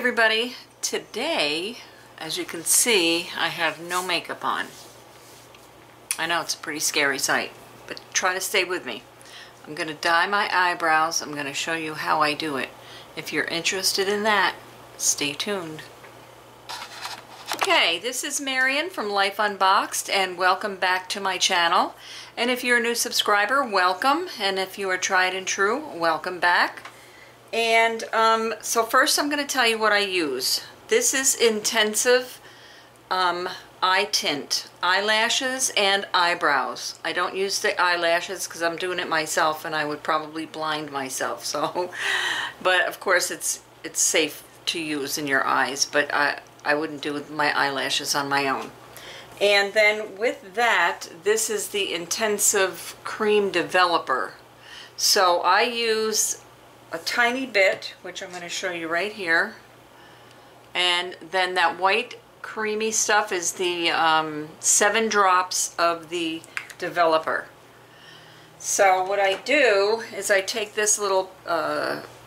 Everybody, today, as you can see, I have no makeup on. I know it's a pretty scary sight, but try to stay with me. I'm going to dye my eyebrows. I'm going to show you how I do it. If you're interested in that, stay tuned. Okay, this is Marion from Life Unboxed, and welcome back to my channel. And if you're a new subscriber, welcome. And if you are tried and true, welcome back. And so first I'm going to tell you what I use. This is intensive eye tint, eyelashes and eyebrows. I don't use the eyelashes because I'm doing it myself and I would probably blind myself. So, but of course it's safe to use in your eyes, but I wouldn't do my eyelashes on my own. And then with that, this is the intensive cream developer. So I use a tiny bit, which I'm going to show you right here, and then that white creamy stuff is the 7 drops of the developer. So what I do is I take this little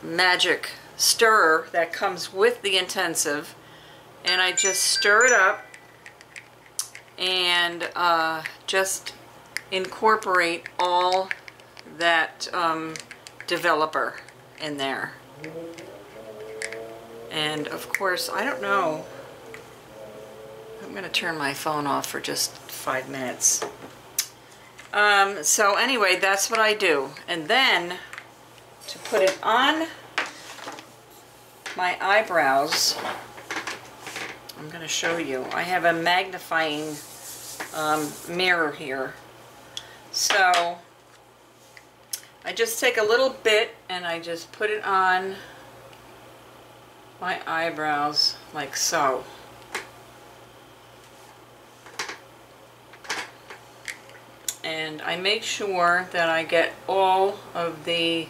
magic stirrer that comes with the intensive, and I just stir it up and just incorporate all that developer in there. And of course, I don't know, I'm going to turn my phone off for just 5 minutes. So anyway, that's what I do. And then to put it on my eyebrows, I'm going to show you. I have a magnifying mirror here. So I just take a little bit and I just put it on my eyebrows like so. And I make sure that I get all of the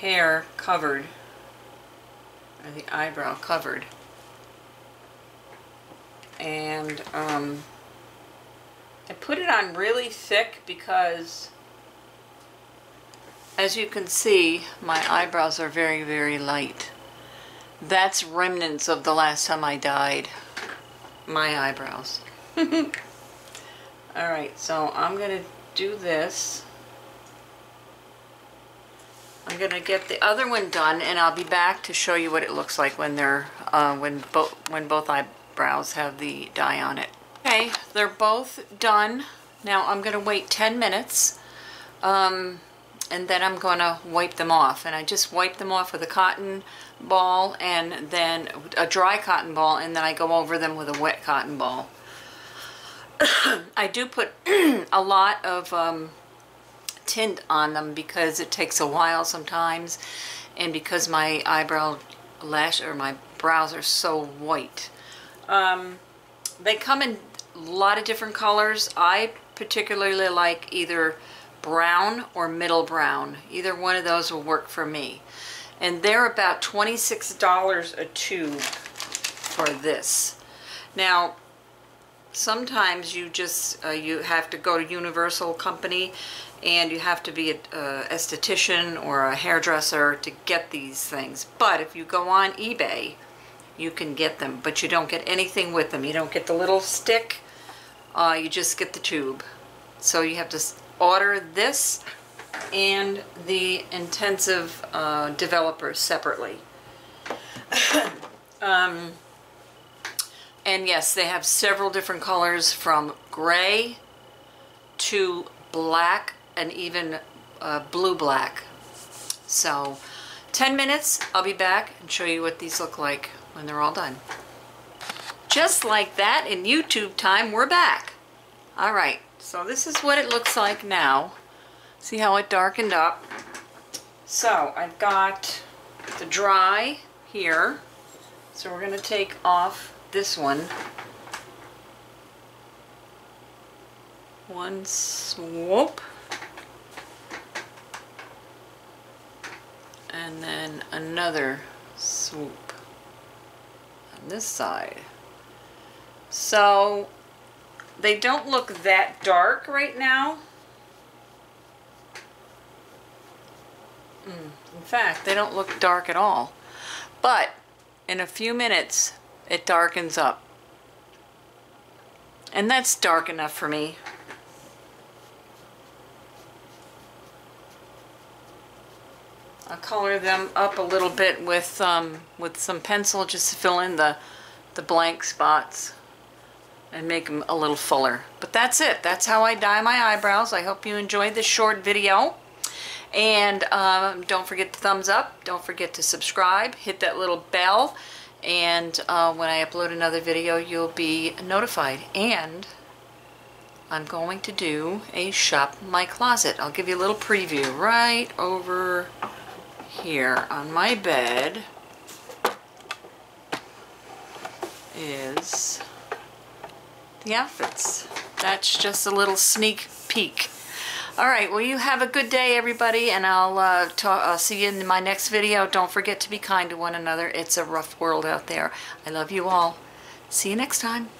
hair covered, or the eyebrow covered. And I put it on really thick because, as you can see, my eyebrows are very, very light. That's remnants of the last time I dyed my eyebrows. Alright, so I'm going to do this. I'm going to get the other one done, and I'll be back to show you what it looks like when they're when both eyebrows have the dye on it. Okay, they're both done. Now I'm going to wait 10 minutes. And then I'm going to wipe them off. And I just wipe them off with a cotton ball, and then a dry cotton ball, and then I go over them with a wet cotton ball. I do put a lot of tint on them because it takes a while sometimes, and because my my brows are so white. They come in a lot of different colors. I particularly like either brown or middle brown. Either one of those will work for me. And they're about $26 a tube for this. Now, sometimes you just you have to go to Universal Company, and you have to be an esthetician or a hairdresser to get these things. But if you go on eBay, you can get them, but you don't get anything with them. You don't get the little stick, you just get the tube. So you have to order this and the intensive developer separately. And yes, they have several different colors, from gray to black and even blue-black. So 10 minutes, I'll be back and show you what these look like when they're all done. Just like that, in YouTube time, we're back. All right. So this is what it looks like now. See how it darkened up? So I've got the dry here. So we're going to take off this one. One swoop. And then another swoop. this side. So they don't look that dark right now. In fact, they don't look dark at all. But in a few minutes, it darkens up. And that's dark enough for me. I'll color them up a little bit with some pencil just to fill in the blank spots and make them a little fuller. But that's it. That's how I dye my eyebrows. I hope you enjoyed this short video. And don't forget to thumbs up. Don't forget to subscribe. Hit that little bell. And when I upload another video, you'll be notified. And I'm going to do a shop in my closet. I'll give you a little preview right over here on my bed is the outfits. That's just a little sneak peek. All right, well, you have a good day, everybody, and I'll see you in my next video. Don't forget to be kind to one another. It's a rough world out there. I love you all. See you next time.